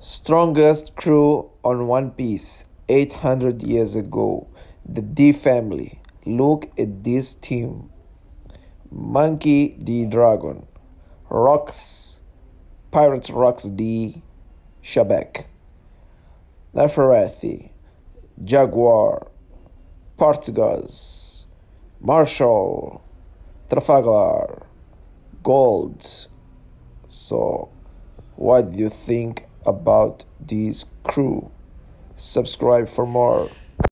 Strongest crew on One Piece 800 years ago. The D Family. Look at this team. Monkey D Dragon. Rocks. Pirate Rocks D Shabek. Nefertari. Jaguar. Portgas. Marshall. Trafalgar. Gold. So, what do you think about this crew? Subscribe for more.